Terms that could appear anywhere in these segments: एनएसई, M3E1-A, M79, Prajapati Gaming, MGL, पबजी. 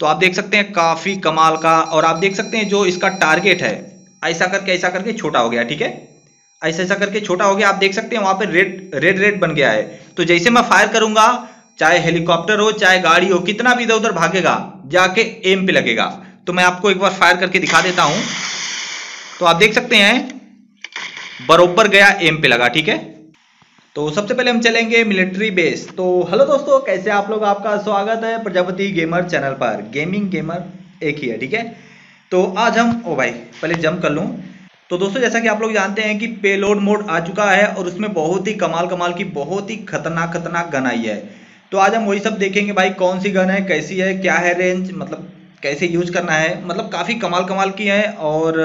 तो आप देख सकते हैं काफ़ी कमाल का, और आप देख सकते हैं जो इसका टारगेट है ऐसा करके छोटा हो गया, ठीक है, ऐसा करके छोटा हो गया। आप देख सकते हैं वहाँ पर रेड बन गया है। तो जैसे मैं फायर करूँगा, चाहे हेलीकॉप्टर हो चाहे गाड़ी हो, कितना भी इधर उधर भागेगा जाके एम पे लगेगा। तो मैं आपको एक बार फायर करके दिखा देता हूँ। तो आप देख सकते हैं बरोबर गया, एम पे लगा, ठीक है। तो सबसे पहले हम चलेंगे मिलिट्री बेस। तो हेलो दोस्तों, कैसे आप लोग, आपका स्वागत है प्रजापति गेमर चैनल पर। गेमिंग गेमर एक ही है, ठीक है। तो आज हम पहले जंप कर लूँ। तो दोस्तों जैसा कि आप लोग जानते हैं कि पेलोड मोड आ चुका है और उसमें बहुत ही कमाल की बहुत ही खतरनाक गन आई है। तो आज हम वही सब देखेंगे भाई, कौन सी गन है, कैसी है, क्या है रेंज, मतलब कैसे यूज करना है, मतलब काफ़ी कमाल की है और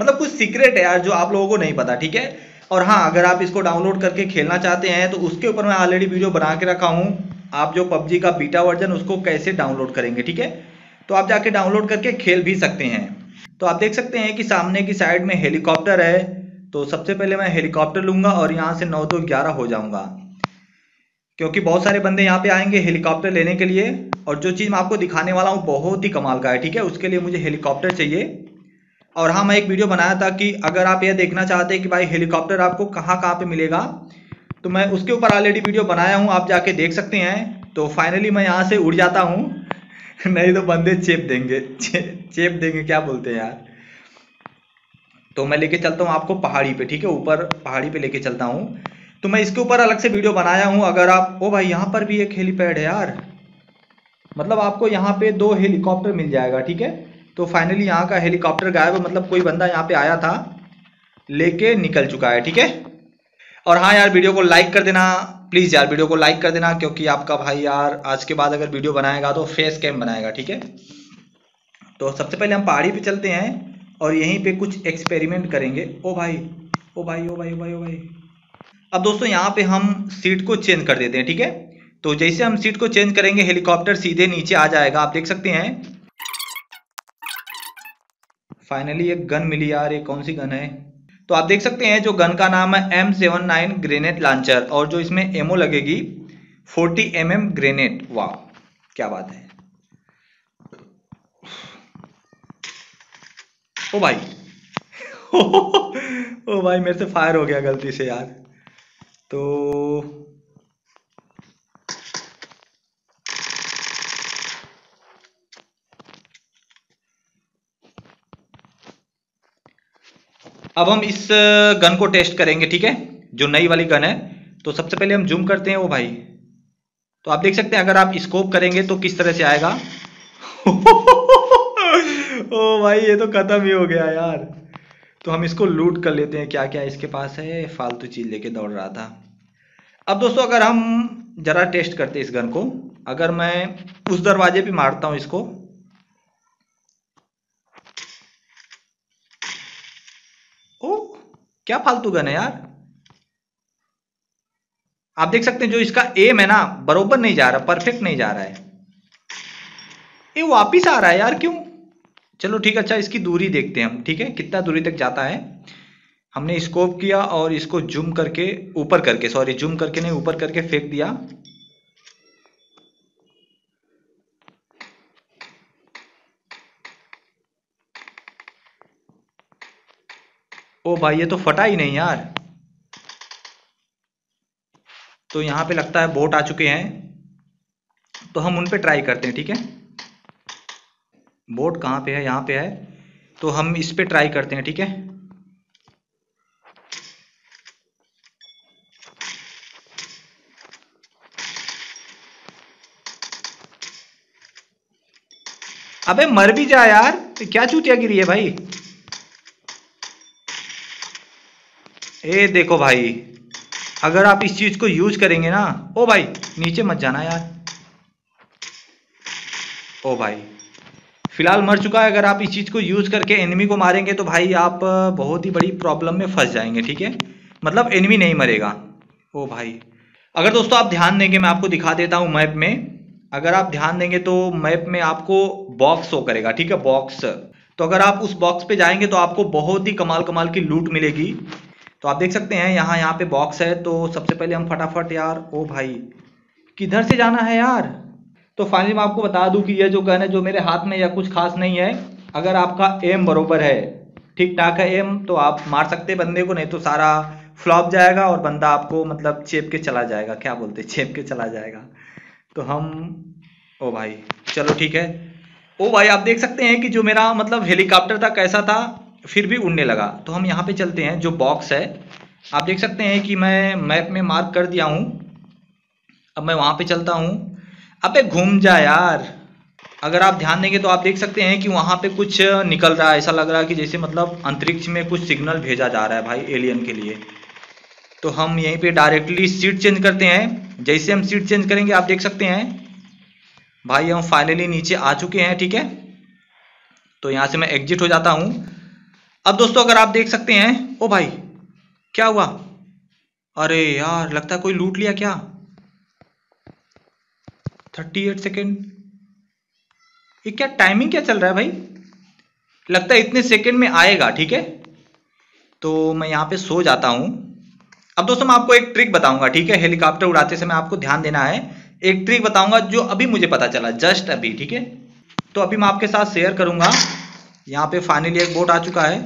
मतलब कुछ सीक्रेट है यार जो आप लोगों को नहीं पता, ठीक है। और हाँ, अगर आप इसको डाउनलोड करके खेलना चाहते हैं तो उसके ऊपर मैं ऑलरेडी वीडियो बना के रखा हूँ। आप जो पबजी का बीटा वर्जन उसको कैसे डाउनलोड करेंगे, ठीक है, तो आप जाके डाउनलोड करके खेल भी सकते हैं। तो आप देख सकते हैं कि सामने की साइड में हेलीकॉप्टर है। तो सबसे पहले मैं हेलीकॉप्टर लूँगा और यहाँ से 9-11 हो जाऊँगा, क्योंकि बहुत सारे बंदे यहाँ पे आएंगे हेलीकॉप्टर लेने के लिए। और जो चीज़ मैं आपको दिखाने वाला हूँ बहुत ही कमाल का है, ठीक है। उसके लिए मुझे हेलीकॉप्टर चाहिए। और हाँ, मैं एक वीडियो बनाया था कि अगर आप यह देखना चाहते हैं कि भाई हेलीकॉप्टर आपको कहाँ पे मिलेगा, तो मैं उसके ऊपर ऑलरेडी वीडियो बनाया हूँ, आप जाके देख सकते हैं। तो फाइनली मैं यहाँ से उड़ जाता हूँ नहीं तो बंदे चेप देंगे, चेप देंगे क्या बोलते हैं यार। तो मैं लेके चलता हूँ आपको पहाड़ी पे, ठीक है, ऊपर पहाड़ी पे लेके चलता हूँ। तो मैं इसके ऊपर अलग से वीडियो बनाया हूँ। अगर आप यहाँ पर भी एक हेलीपैड है यार, मतलब आपको यहाँ पे 2 हेलीकॉप्टर मिल जाएगा, ठीक है। तो फाइनली यहाँ का हेलीकॉप्टर गायब है, मतलब कोई बंदा यहाँ पे आया था लेके निकल चुका है, ठीक है। और हाँ यार, वीडियो को लाइक कर देना प्लीज़ यार, वीडियो को लाइक कर देना, क्योंकि आपका भाई यार आज के बाद अगर वीडियो बनाएगा तो फेस कैम बनाएगा, ठीक है। तो सबसे पहले हम पहाड़ी पे चलते हैं और यहीं पे कुछ एक्सपेरिमेंट करेंगे। ओ भाई। अब दोस्तों यहाँ पे हम सीट को चेंज कर देते हैं, ठीक है। तो जैसे हम सीट को चेंज करेंगे हेलीकॉप्टर सीधे नीचे आ जाएगा, आप देख सकते हैं। फाइनली एक गन मिली यार, ये कौन सी गन है? तो आप देख सकते हैं जो गन का नाम है M79 ग्रेनेड लॉन्चर, और जो इसमें एमओ लगेगी 40 mm ग्रेनेड। वाह क्या बात है। ओ भाई ओ भाई, मेरे से फायर हो गया गलती से यार। तो अब हम इस गन को टेस्ट करेंगे, ठीक है, जो नई वाली गन है। तो सबसे पहले हम जूम करते हैं। ओ भाई, तो आप देख सकते हैं अगर आप स्कोप करेंगे तो किस तरह से आएगा। ओ भाई, ये तो खत्म ही हो गया यार। तो हम इसको लूट कर लेते हैं, क्या क्या इसके पास है, फालतू चीज लेके दौड़ रहा था। अब दोस्तों अगर हम जरा टेस्ट करते हैं इस गन को, अगर मैं उस दरवाजे पे मारता हूँ इसको, क्या फालतू गन है यार। आप देख सकते हैं जो इसका एम है ना, बरोबर नहीं जा रहा, परफेक्ट नहीं जा रहा है, ये वापिस आ रहा है यार, क्यों? चलो ठीक है, अच्छा इसकी दूरी देखते हैं हम, ठीक है, कितना दूरी तक जाता है। हमने स्कोप किया और इसको जूम करके ऊपर करके, सॉरी जूम करके नहीं ऊपर करके फेंक दिया। ओ भाई, ये तो फटा ही नहीं यार। तो यहाँ पे लगता है बोट आ चुके हैं, तो हम उन पे ट्राई करते हैं, ठीक है। बोट कहाँ पे है? यहाँ पे है, तो हम इस पे ट्राई करते हैं, ठीक है। अबे मर भी जा यार, क्या चूतिया गिरी है भाई। ए देखो भाई, अगर आप इस चीज को यूज करेंगे ना, ओ भाई नीचे मत जाना यार। ओ भाई फिलहाल मर चुका है। अगर आप इस चीज को यूज करके एनिमी को मारेंगे तो भाई आप बहुत ही बड़ी प्रॉब्लम में फंस जाएंगे, ठीक है, मतलब एनिमी नहीं मरेगा। ओ भाई, अगर दोस्तों आप ध्यान देंगे, मैं आपको दिखा देता हूँ मैप में, अगर आप ध्यान देंगे तो मैप में आपको बॉक्स शो करेगा, ठीक है, बॉक्स। तो अगर आप उस बॉक्स पे जाएंगे तो आपको बहुत ही कमाल की लूट मिलेगी। तो आप देख सकते हैं यहाँ पे बॉक्स है। तो सबसे पहले हम फटाफट यार, ओ भाई किधर से जाना है यार। तो फाइनली मैं आपको बता दूं कि ये जो गन है जो मेरे हाथ में, या कुछ खास नहीं है। अगर आपका एम बरोबर है, ठीक ठाक है एम, तो आप मार सकते हैं बंदे को, नहीं तो सारा फ्लॉप जाएगा और बंदा आपको मतलब चेप के चला जाएगा, क्या बोलते हैं, चेप के चला जाएगा। तो हम, ओ भाई चलो ठीक है। ओ भाई आप देख सकते हैं कि जो मेरा मतलब हेलीकॉप्टर था कैसा था, फिर भी उड़ने लगा। तो हम यहाँ पे चलते हैं, जो बॉक्स है आप देख सकते हैं कि मैं मैप में मार्क कर दिया हूँ। अब मैं वहाँ पे चलता हूँ। अबे घूम जा यार। अगर आप ध्यान देंगे तो आप देख सकते हैं कि वहाँ पे कुछ निकल रहा है, ऐसा लग रहा है कि जैसे मतलब अंतरिक्ष में कुछ सिग्नल भेजा जा रहा है भाई एलियन के लिए। तो हम यहीं पे डायरेक्टली सीट चेंज करते हैं। जैसे हम सीट चेंज करेंगे आप देख सकते हैं भाई हम फाइनली नीचे आ चुके हैं, ठीक है। तो यहाँ से मैं एग्जिट हो जाता हूँ। अब दोस्तों अगर आप देख सकते हैं, ओ भाई क्या हुआ, अरे यार लगता है कोई लूट लिया क्या। 38 सेकेंड, ये क्या टाइमिंग क्या चल रहा है भाई, लगता है इतने सेकेंड में आएगा, ठीक है। तो मैं यहाँ पे सो जाता हूँ। अब दोस्तों मैं आपको एक ट्रिक बताऊंगा, ठीक है, हेलीकॉप्टर उड़ाते समय आपको ध्यान देना है। एक ट्रिक बताऊंगा जो अभी मुझे पता चला, जस्ट अभी, ठीक है। तो अभी मैं आपके साथ शेयर करूंगा। यहाँ पे फाइनली एक बोट आ चुका है,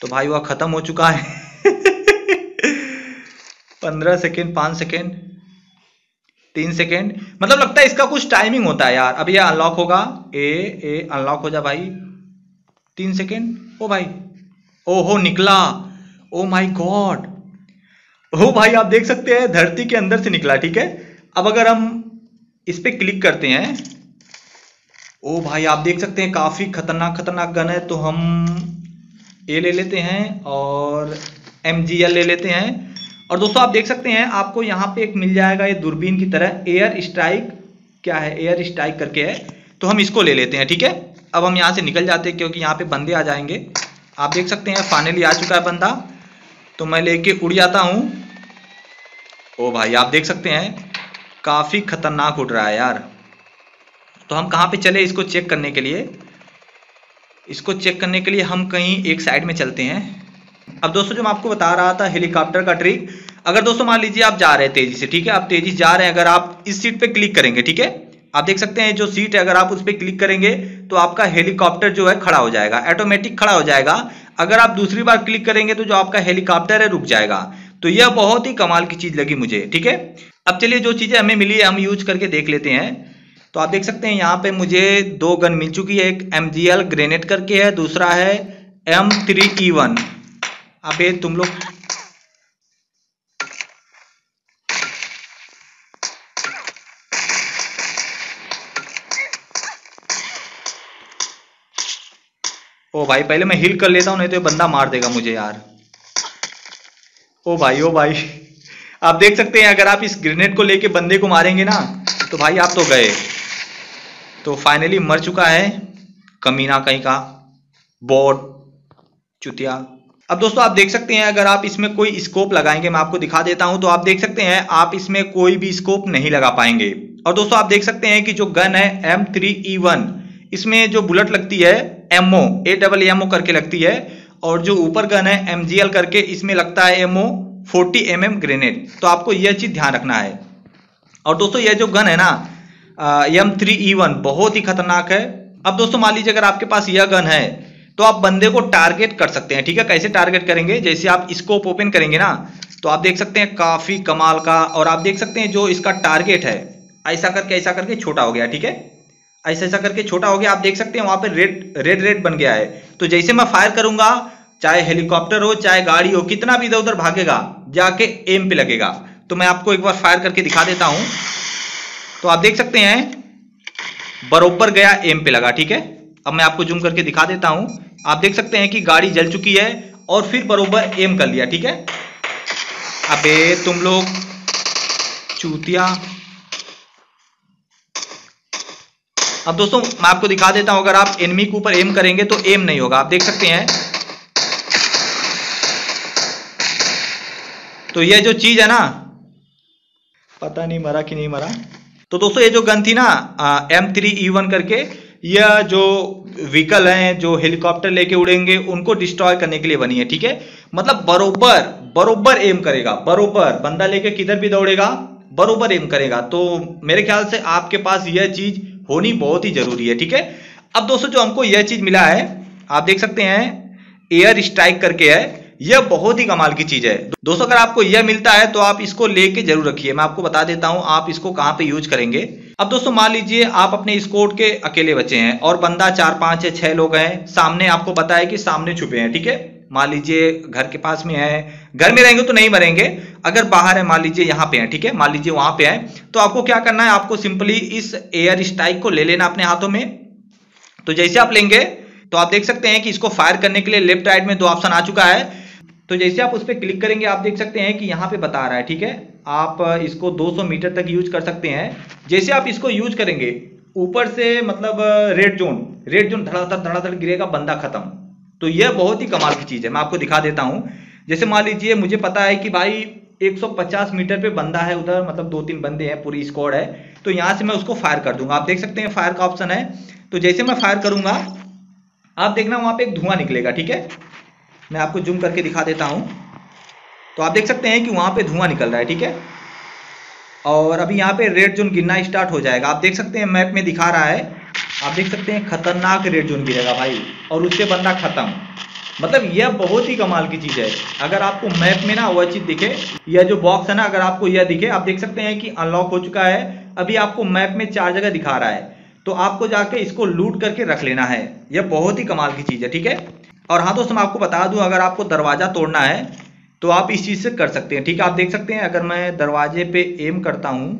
तो भाई वह खत्म हो चुका है। 15 सेकेंड, 5 सेकेंड, 3 सेकेंड, मतलब लगता है इसका कुछ टाइमिंग होता है यार। अब ये अनलॉक होगा, ए अनलॉक हो जा भाई। 3 सेकेंड, ओ भाई, ओहो निकला, ओ माय गॉड। ओ भाई आप देख सकते हैं धरती के अंदर से निकला, ठीक है। अब अगर हम इस पे क्लिक करते हैं, ओ भाई आप देख सकते हैं काफी खतरनाक गन है। तो हम ए ले लेते हैं और MGL ले लेते हैं। और दोस्तों आप देख सकते हैं आपको यहाँ पे एक मिल जाएगा, ये दूरबीन की तरह एयर स्ट्राइक, क्या है एयर स्ट्राइक करके है, तो हम इसको ले लेते हैं, ठीक है। अब हम यहाँ से निकल जाते हैं क्योंकि यहाँ पे बंदे आ जाएंगे। आप देख सकते हैं फाइनली आ चुका है बंदा, तो मैं लेके उड़ जाता हूँ। ओ भाई आप देख सकते हैं काफ़ी खतरनाक उड़ रहा है यार। तो हम कहाँ पे चले इसको चेक करने के लिए, हम कहीं एक साइड में चलते हैं। अब दोस्तों जो मैं आपको बता रहा था हेलीकॉप्टर का ट्रिक, अगर दोस्तों मान लीजिए आप जा रहे हैं तेजी से, ठीक है, आप तेजी जा रहे हैं, अगर आप इस सीट पे क्लिक करेंगे, ठीक है, आप देख सकते हैं जो सीट है अगर आप उस पर क्लिक करेंगे तो आपका हेलीकॉप्टर जो है खड़ा हो जाएगा, ऑटोमेटिक खड़ा हो जाएगा। अगर आप दूसरी बार क्लिक करेंगे तो जो आपका हेलीकॉप्टर है रुक जाएगा। तो यह बहुत ही कमाल की चीज लगी मुझे, ठीक है। अब चलिए जो चीजें हमें मिली है हम यूज करके देख लेते हैं। तो आप देख सकते हैं यहाँ पे मुझे 2 गन मिल चुकी है, एक MGL ग्रेनेड करके है, दूसरा है M3E1। अबे तुम लोग, ओ भाई पहले मैं हिल कर लेता हूँ, नहीं तो ये बंदा मार देगा मुझे यार। ओ भाई आप देख सकते हैं अगर आप इस ग्रेनेड को लेके बंदे को मारेंगे ना तो भाई आप तो गए। तो फाइनली मर चुका है कमीना कहीं का बोर्ड चुतिया। अब दोस्तों आप देख सकते हैं अगर आप इसमें कोई स्कोप लगाएंगे, मैं आपको दिखा देता हूं, तो आप देख सकते हैं आप इसमें कोई भी स्कोप नहीं लगा पाएंगे। और दोस्तों आप देख सकते हैं कि जो गन है M3E1, इसमें जो बुलेट लगती है एमओ, AMMO करके लगती है, और जो ऊपर गन है MGL करके इसमें लगता है एमओ 40 mm ग्रेनेड। तो आपको यह चीज ध्यान रखना है। और दोस्तों यह जो गन है ना M3E1 बहुत ही खतरनाक है। अब दोस्तों मान लीजिए अगर आपके पास यह गन है तो आप बंदे को टारगेट कर सकते हैं, ठीक है। कैसे टारगेट करेंगे, जैसे आप स्कोप ओपन करेंगे ना तो आप देख सकते हैं काफी कमाल का, और आप देख सकते हैं जो इसका टारगेट है ऐसा करके छोटा हो गया, ठीक है, ऐसा करके छोटा हो गया। आप देख सकते हैं वहां पर रेड बन गया है। तो जैसे मैं फायर करूंगा, चाहे हेलीकॉप्टर हो चाहे गाड़ी हो, कितना भी इधर उधर भागेगा जाके एम पे लगेगा। तो मैं आपको एक बार फायर करके दिखा देता हूं। तो आप देख सकते हैं बरोबर गया, एम पे लगा, ठीक है। अब मैं आपको जूम करके दिखा देता हूं। आप देख सकते हैं कि गाड़ी जल चुकी है और फिर बरोबर एम कर लिया, ठीक है। अबे तुम लोग चूतिया। अब दोस्तों मैं आपको दिखा देता हूं अगर आप एनिमी के ऊपर एम करेंगे तो एम नहीं होगा, आप देख सकते हैं। तो यह जो चीज है ना, पता नहीं मरा कि नहीं मरा। तो दोस्तों ये जो गन थी ना M3E1 करके, यह जो व्हीकल हैं जो हेलीकॉप्टर लेके उड़ेंगे उनको डिस्ट्रॉय करने के लिए बनी है, ठीक है। मतलब बरोबर एम करेगा, बरोबर बंदा लेके किधर भी दौड़ेगा बरोबर एम करेगा। तो मेरे ख्याल से आपके पास यह चीज होनी बहुत ही जरूरी है। ठीक है, अब दोस्तों जो हमको यह चीज मिला है आप देख सकते हैं, एयर स्ट्राइक करके है, यह बहुत ही कमाल की चीज है दोस्तों। अगर आपको यह मिलता है तो आप इसको लेके जरूर रखिए। मैं आपको बता देता हूं आप इसको कहां पे यूज करेंगे। अब दोस्तों मान लीजिए आप अपने स्क्वाड के अकेले बचे हैं और बंदा 4, 5 या 6 लोग हैं, सामने आपको पता है कि सामने छुपे हैं। ठीक है, मान लीजिए घर के पास में है, घर में रहेंगे तो नहीं मरेंगे, अगर बाहर है मान लीजिए यहाँ पे है, ठीक है मान लीजिए वहां पे है, तो आपको क्या करना है, आपको सिंपली इस एयर स्ट्राइक को ले लेना अपने हाथों में। तो जैसे आप लेंगे तो आप देख सकते हैं कि इसको फायर करने के लिए लेफ्ट राइट में 2 ऑप्शन आ चुका है। तो जैसे आप उस पर क्लिक करेंगे आप देख सकते हैं कि यहाँ पे बता रहा है। ठीक है, आप इसको 200 मीटर तक यूज कर सकते हैं। जैसे आप इसको यूज करेंगे ऊपर से मतलब रेड जोन धड़ाधड़ धड़ाधड़ गिरेगा, बंदा खत्म। तो यह बहुत ही कमाल की चीज है। मैं आपको दिखा देता हूँ। जैसे मान लीजिए मुझे पता है कि भाई 150 मीटर पे बंदा है, उधर मतलब 2-3 बंदे हैं, पूरी स्क्वाड है, तो यहाँ से मैं उसको फायर कर दूंगा। आप देख सकते हैं फायर का ऑप्शन है। तो जैसे मैं फायर करूंगा आप देखना वहाँ पे एक धुआं निकलेगा। ठीक है, मैं आपको जूम करके दिखा देता हूँ। तो आप देख सकते हैं कि वहाँ पे धुआं निकल रहा है। ठीक है, और अभी यहाँ पे रेड जोन गिरना स्टार्ट हो जाएगा। आप देख सकते हैं मैप में दिखा रहा है, आप देख सकते हैं खतरनाक रेड जोन गिरेगा भाई, और उससे बंदा खत्म। मतलब यह बहुत ही कमाल की चीज है। अगर आपको मैप में ना वह चीज दिखे, यह जो बॉक्स है ना अगर आपको यह दिखे, आप देख सकते हैं कि अनलॉक हो चुका है। अभी आपको मैप में 4 जगह दिखा रहा है, तो आपको जाके इसको लूट करके रख लेना है। यह बहुत ही कमाल की चीज है। ठीक है, और हाँ दोस्तों मैं आपको बता दूं, अगर आपको दरवाजा तोड़ना है तो आप इस चीज से कर सकते हैं। ठीक है, आप देख सकते हैं अगर मैं दरवाजे पे एम करता हूं,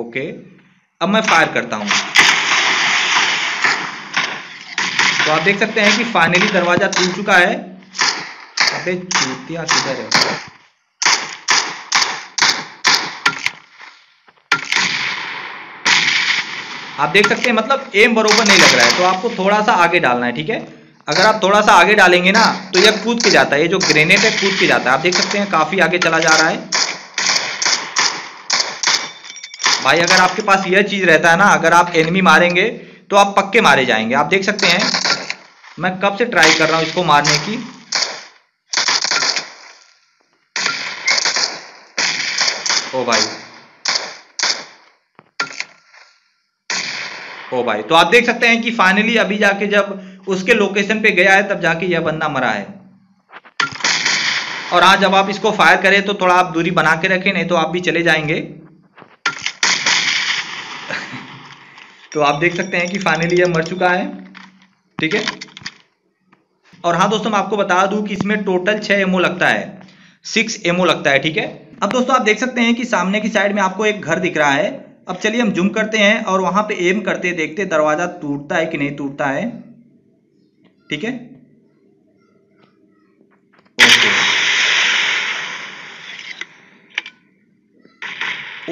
ओके अब मैं फायर करता हूं, तो आप देख सकते हैं कि फाइनली दरवाजा टूट चुका है। अबे चूतिया किधर है? आप देख सकते हैं मतलब एम बरोबर नहीं लग रहा है, तो आपको थोड़ा सा आगे डालना है। ठीक है, अगर आप थोड़ा सा आगे डालेंगे ना तो यह कूद के जाता है, ये जो ग्रेनेड है कूद के जाता है। आप देख सकते हैं काफी आगे चला जा रहा है भाई। अगर आपके पास यह चीज रहता है ना, अगर आप एनिमी मारेंगे तो आप पक्के मारे जाएंगे। आप देख सकते हैं मैं कब से ट्राई कर रहा हूं इसको मारने की। ओ भाई, तो आप देख सकते हैं कि फाइनली अभी जाके जब उसके लोकेशन पे गया है तब जाके यह बंदा मरा है। और आज जब आप इसको फायर करें तो थोड़ा आप दूरी बना के रखें, नहीं तो आप भी चले जाएंगे। तो आप देख सकते हैं कि फाइनली यह मर चुका है। ठीक है, और हाँ दोस्तों मैं आपको बता दूं कि इसमें टोटल 6 एमओ लगता है, 6 एमओ लगता है। ठीक है, अब दोस्तों आप देख सकते हैं कि सामने की साइड में आपको एक घर दिख रहा है। अब चलिए हम जूम करते हैं और वहां पे एम करते देखते दरवाजा टूटता है कि नहीं टूटता है। ठीक है,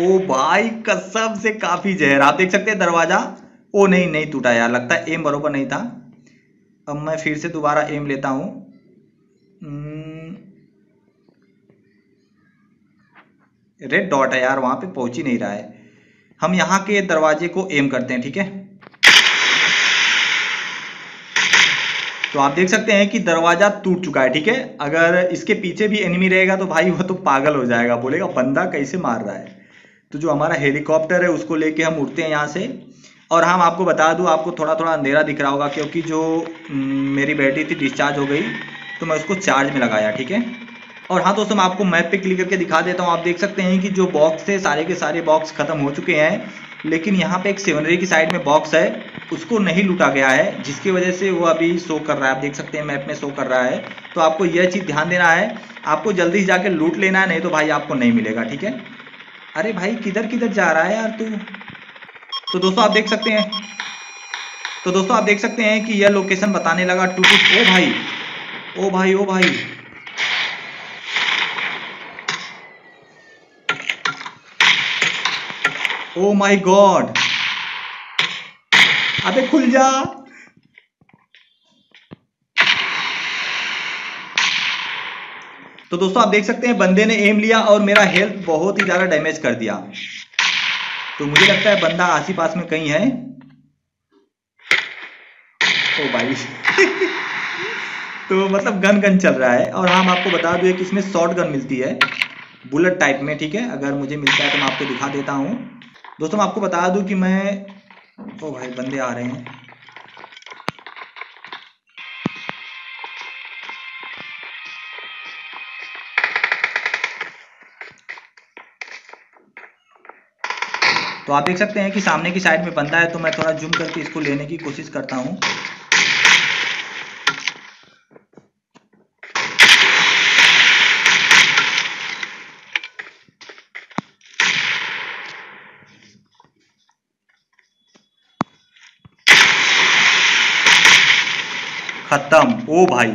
ओ भाई कसम से काफी जहर। आप देख सकते हैं दरवाजा ओ नहीं टूटा यार, लगता है एम बरोबर नहीं था। अब मैं फिर से दोबारा एम लेता हूं। रेड डॉट है यार, वहां पे पहुंच ही नहीं रहा है। हम यहां के दरवाजे को एम करते हैं। ठीक है, तो आप देख सकते हैं कि दरवाजा टूट चुका है। ठीक है, अगर इसके पीछे भी एनिमी रहेगा तो भाई वो तो पागल हो जाएगा, बोलेगा बंदा कैसे मार रहा है। तो जो हमारा हेलीकॉप्टर है उसको लेके हम उड़ते हैं यहाँ से। और हम आपको बता दूं, आपको थोड़ा थोड़ा अंधेरा दिख रहा होगा क्योंकि जो मेरी बैटरी थी डिस्चार्ज हो गई, तो मैं उसको चार्ज में लगाया। ठीक है, और हाँ दोस्तों मैं आपको मैप पे क्लिक करके दिखा देता हूँ। आप देख सकते हैं कि जो बॉक्स थे सारे के सारे बॉक्स खत्म हो चुके हैं, लेकिन यहाँ पे एक सेवनरी की साइड में बॉक्स है, उसको नहीं लूटा गया है, जिसकी वजह से वो अभी शो कर रहा है। आप देख सकते हैं मैप में शो कर रहा है। तो आपको यह चीज़ ध्यान देना है, आपको जल्दी से जाके लूट लेना है, नहीं तो भाई आपको नहीं मिलेगा। ठीक है, अरे भाई किधर किधर जा रहा है यार तू। तो दोस्तों आप देख सकते हैं कि यह लोकेशन बताने लगा टू टू। ओ भाई, ओ माय गॉड, अबे खुल जा। तो दोस्तों आप देख सकते हैं बंदे ने एम लिया और मेरा हेल्थ बहुत ही ज्यादा डैमेज कर दिया। तो मुझे लगता है बंदा आसी पास में कहीं है। ओ भाई तो मतलब गन चल रहा है। और हम आपको बता दूं कि इसमें शॉर्ट गन मिलती है, बुलेट टाइप में, ठीक है। अगर मुझे मिलता है तो मैं आपको दिखा देता हूँ। दोस्तों मैं आपको बता दूं कि मैं, ओ भाई बंदे आ रहे हैं, तो आप देख सकते हैं कि सामने की साइड में बंदा है, तो मैं थोड़ा जूम करके इसको लेने की कोशिश करता हूं। खत्म। ओ भाई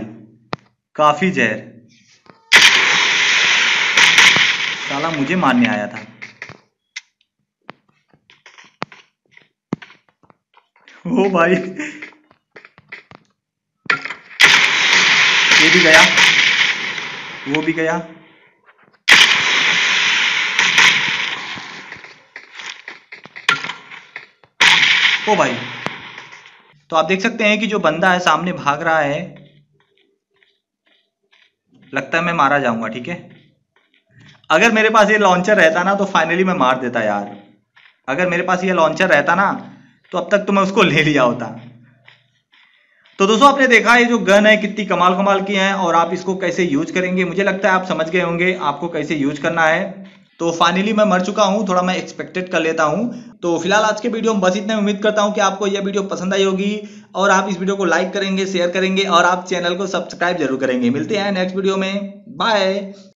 काफी जहर साला मुझे मारने आया था। ओ भाई ये भी गया, वो भी गया। ओ भाई तो आप देख सकते हैं कि जो बंदा है सामने भाग रहा है, लगता है मैं मारा जाऊंगा, ठीक है। अगर मेरे पास ये लॉन्चर रहता ना तो फाइनली मैं मार देता यार। अगर मेरे पास ये लॉन्चर रहता ना तो अब तक तो मैं उसको ले लिया होता। तो दोस्तों आपने देखा ये जो गन है कितनी कमाल कमाल की है, और आप इसको कैसे यूज करेंगे मुझे लगता है आप समझ गए होंगे आपको कैसे यूज करना है। तो फाइनली मैं मर चुका हूं, थोड़ा मैं एक्सपेक्टेड कर लेता हूं। तो फिलहाल आज के वीडियो में बस इतना, उम्मीद करता हूं कि आपको यह वीडियो पसंद आई होगी और आप इस वीडियो को लाइक करेंगे, शेयर करेंगे और आप चैनल को सब्सक्राइब जरूर करेंगे। मिलते हैं नेक्स्ट वीडियो में, बाय।